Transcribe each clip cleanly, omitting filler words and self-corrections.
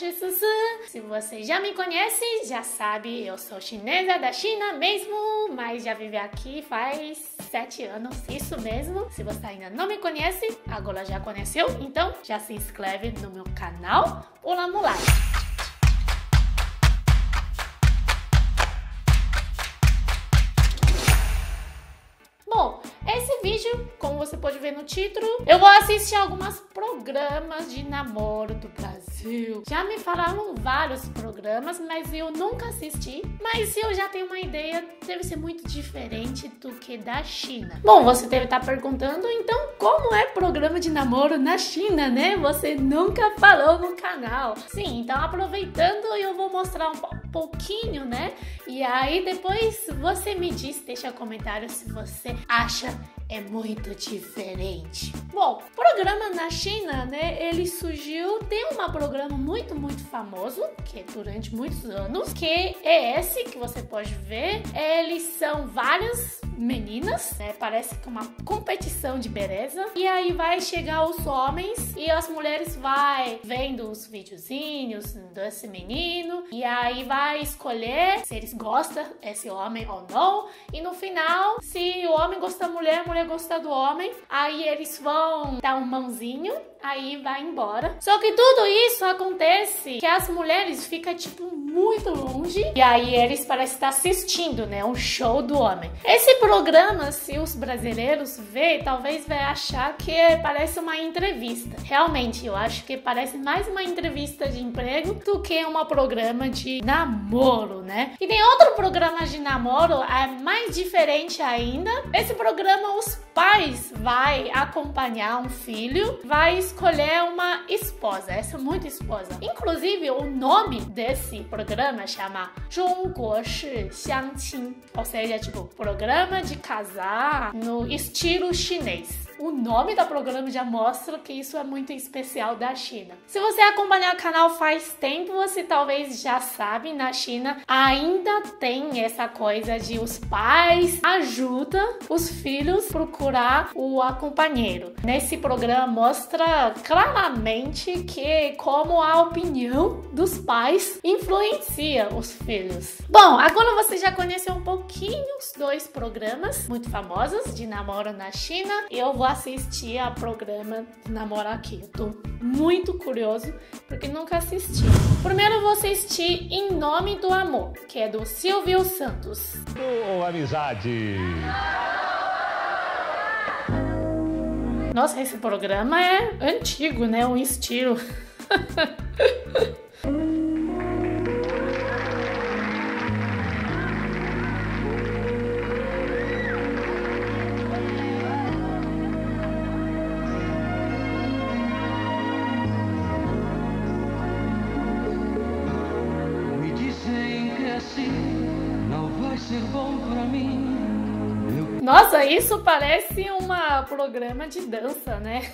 Se você já me conhece, já sabe, eu sou chinesa da China mesmo, mas já vivo aqui faz 7 anos, isso mesmo. Se você ainda não me conhece, agora já conheceu, então já se inscreve no meu canal Pula Muralha. Esse vídeo, como você pode ver no título, eu vou assistir alguns programas de namoro do Brasil. Já me falaram vários programas, mas eu nunca assisti. Mas eu já tenho uma ideia, deve ser muito diferente do que da China. Bom, você deve estar perguntando, então, como é programa de namoro na China, né? Você nunca falou no canal. Sim, então aproveitando, eu vou mostrar um pouquinho, né? E aí depois você me diz, deixa um comentário se você acha é muito diferente. Bom, programa na China, né? Ele surgiu, tem um programa muito famoso, que é durante muitos anos, que é esse que você pode ver. Eles são várias meninas, né? Parece que uma competição de beleza. E aí vai chegar os homens e as mulheres vai vendo os videozinhos desse menino e aí vai escolher se eles gostam desse homem ou não. E no final, se o homem gosta da mulher, a mulher gosta do homem, aí eles vão dar um mãozinho, aí vai embora. Só que tudo isso acontece que as mulheres ficam tipo muito longe e aí eles parecem estar assistindo, né, um show do homem. Esse programa, se os brasileiros verem, talvez vai achar que parece uma entrevista. Realmente, eu acho que parece mais uma entrevista de emprego do que um programa de namoro, né? E tem outro programa de namoro, é mais diferente ainda. Esse programa, os pais vai acompanhar um filho, vai escolher uma esposa, essa é muito esposa. Inclusive, o nome desse programa chama Zhongguo Shi Xiangqin, ou seja, tipo, programa de casar no estilo chinês. O nome do programa já mostra que isso é muito especial da China. Se você acompanhar o canal faz tempo, você talvez já sabe, na China ainda tem essa coisa de os pais ajudam os filhos a procurar o companheiro. Nesse programa mostra claramente que como a opinião dos pais influencia os filhos. Bom, agora você já conheceu um pouquinho os dois programas muito famosos de namoro na China. Eu vou assistir ao programa Namora Aqui. Eu tô muito curioso porque nunca assisti. Primeiro eu vou assistir Em Nome do Amor, que é do Silvio Santos. Oh, amizade! Nossa, esse programa é antigo, né? Um estilo. Nossa, isso parece um programa de dança, né?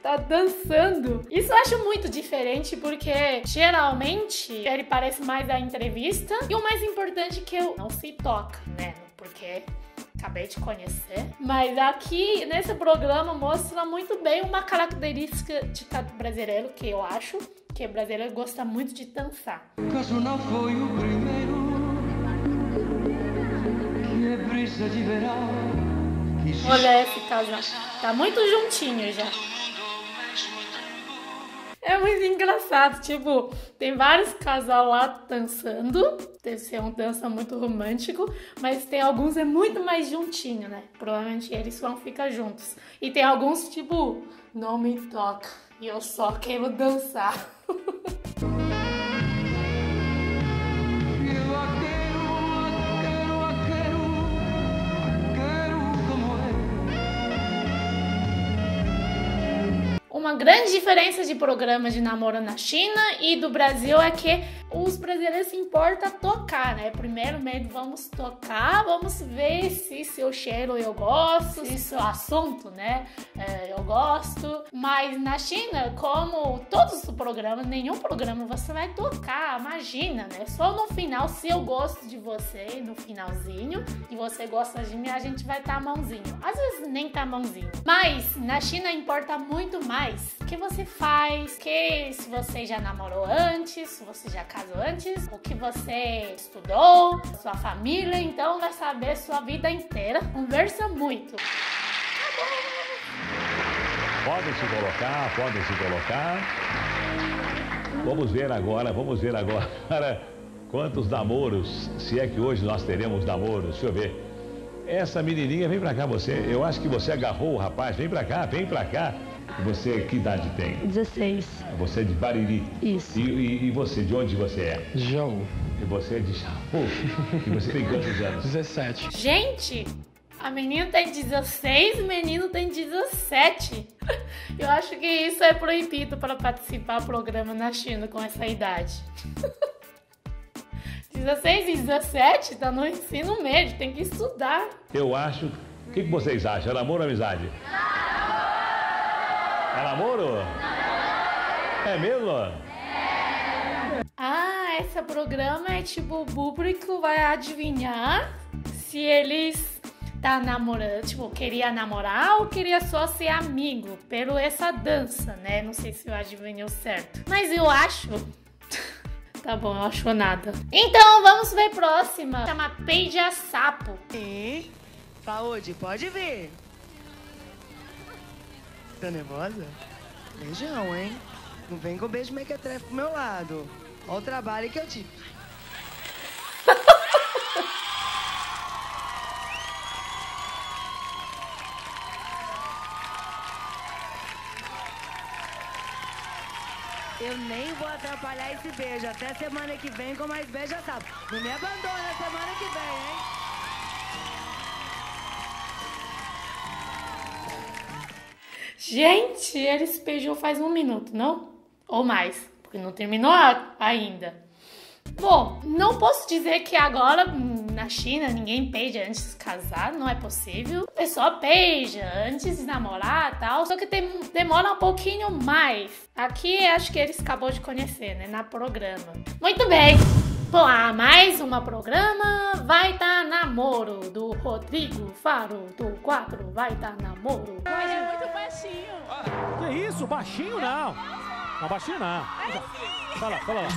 Tá dançando. Isso eu acho muito diferente porque geralmente ele parece mais a entrevista e o mais importante é que eu não se toca, né? Porque acabei de conhecer. Mas aqui, nesse programa, mostra muito bem uma característica de cada brasileiro que eu acho, que o brasileiro gosta muito de dançar. Caso não foi o primeiro que é brisa de verão. Olha esse casal, tá muito juntinho já. É muito engraçado, tipo, tem vários casal lá dançando. Deve ser uma dança muito romântico, mas tem alguns é muito mais juntinho, né? Provavelmente eles vão ficar juntos. E tem alguns tipo, não me toca, e eu só quero dançar. Uma grande diferença de programa de namoro na China e do Brasil é que os brasileiros se importam a tocar, né? Primeiro mesmo vamos tocar, vamos ver se seu cheiro eu gosto, se seu assunto, né, eu gosto. Mas na China, como todos os programas, nenhum programa você vai tocar, imagina, né? Só no final, se eu gosto de você, no finalzinho, e você gosta de mim, a gente vai tá mãozinho. Às vezes nem tá mãozinho. Mas na China importa muito mais o que você faz, que se você já namorou antes, se você já casou antes, o que você estudou, sua família, então vai saber sua vida inteira. Conversa muito. Podem se colocar, podem se colocar. Vamos ver agora quantos namoros, se é que hoje nós teremos namoros, deixa eu ver. Essa menininha, vem pra cá você, eu acho que você agarrou o rapaz, vem pra cá, vem pra cá. Você, que idade tem? 16. Você é de Bariri? Isso. E você, de onde você é? Jaú. E você é de Jaú? E você tem quantos anos? 17. Gente, a menina tem 16, o menino tem 17. Eu acho que isso é proibido para participar do programa na China com essa idade. 16 e 17, tá no ensino médio, tem que estudar. Eu acho... O que vocês acham? É namoro ou amizade? É namoro? É mesmo? É. Ah, esse programa é tipo, o público vai adivinhar se eles tá namorando, tipo, queria namorar ou queria só ser amigo, pelo essa dança, né? Não sei se eu adivinhei certo. Mas eu acho... Tá bom, eu acho nada. Então, vamos ver a próxima. Chama Pé-de-Sapo. Sim. Saúde, pode vir. Tá nervosa? Beijão, hein? Não vem com beijo mequetrefe pro meu lado. Olha o trabalho que eu tive. Eu nem vou atrapalhar esse beijo. Até semana que vem com mais beijo, já sabe. Não me abandona semana que vem, hein? Gente, eles beijou faz 1 minuto, não? Ou mais, porque não terminou ainda. Bom, não posso dizer que agora na China ninguém beija antes de casar, não é possível. O pessoal beija antes de namorar e tal, só que demora um pouquinho mais. Aqui acho que eles acabou de conhecer, né, na programa. Muito bem! Bom, mais uma programa vai tá namoro do Rodrigo Faro do quadro vai tá namoro. Mas é muito baixinho. Que isso? Baixinho não. Não baixinho não. Fala lá.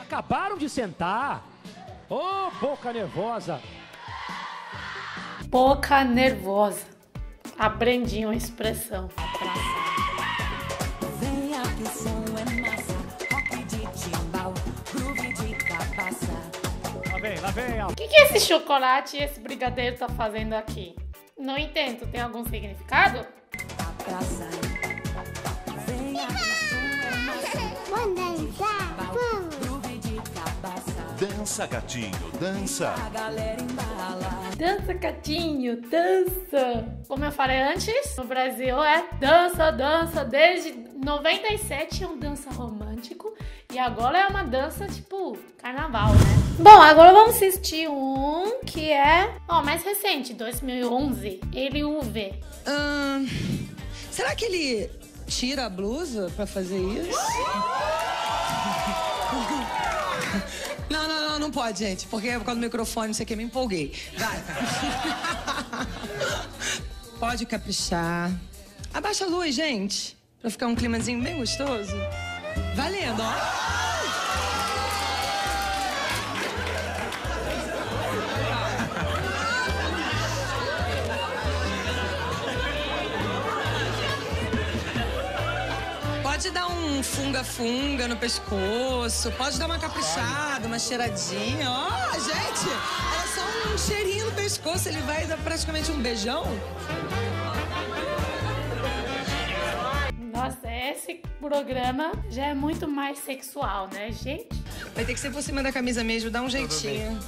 Acabaram de sentar. Ô, boca nervosa. Boca nervosa. Aprendi uma expressão. Venha que o som é massa. Rock de timbal, groove de cabaça. Lá vem. O que esse chocolate e esse brigadeiro tá fazendo aqui? Não entendo. Tem algum significado? Cabaça. Dança, gatinho, dança. Dança, gatinho, dança. Como eu falei antes, no Brasil é dança. Desde 97 é uma dança romântico. E agora é uma dança tipo carnaval, né? Bom, agora vamos assistir um que é... Ó, mais recente, 2011. Ele UV. Será que ele tira a blusa pra fazer isso? Não pode, gente, porque por causa do microfone, isso aqui, me empolguei. Vai. Pode caprichar. Abaixa a luz, gente, pra ficar um climazinho bem gostoso. Valendo, ó. Pode dar um funga-funga no pescoço, pode dar uma caprichada, uma cheiradinha, ó, gente, é só um cheirinho no pescoço, ele vai dar praticamente um beijão. Nossa, esse programa já é muito mais sexual, né, gente? Vai ter que ser por cima da camisa mesmo, dá um jeitinho.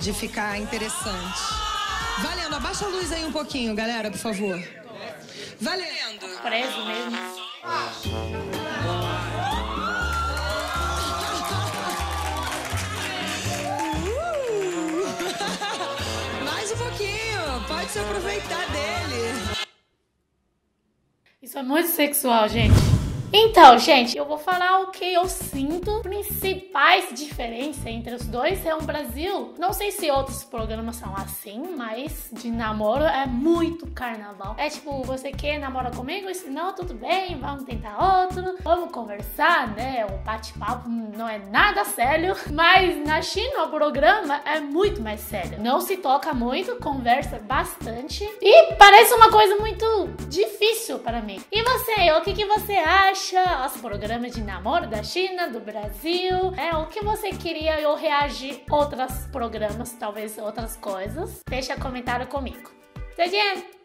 de ficar interessante. Valendo, abaixa a luz aí um pouquinho, galera, por favor. Valendo. Preso mesmo. Mais um pouquinho, pode se aproveitar dele. Isso é muito sexual, gente. Então, gente, eu vou falar o que eu sinto. Principais diferenças entre os dois é o Brasil. Não sei se outros programas são assim, mas de namoro é muito carnaval. É tipo, você quer namorar comigo? E se não, tudo bem, vamos tentar outro. Vamos conversar, né? O bate-papo não é nada sério. Mas na China o programa é muito mais sério. Não se toca muito, conversa bastante. E parece uma coisa muito difícil para mim. E você, o que você acha? Os programas de namoro da China, do Brasil, é o que você queria eu reagir outros programas, talvez outras coisas. Deixa comentário comigo. Tchau, gente!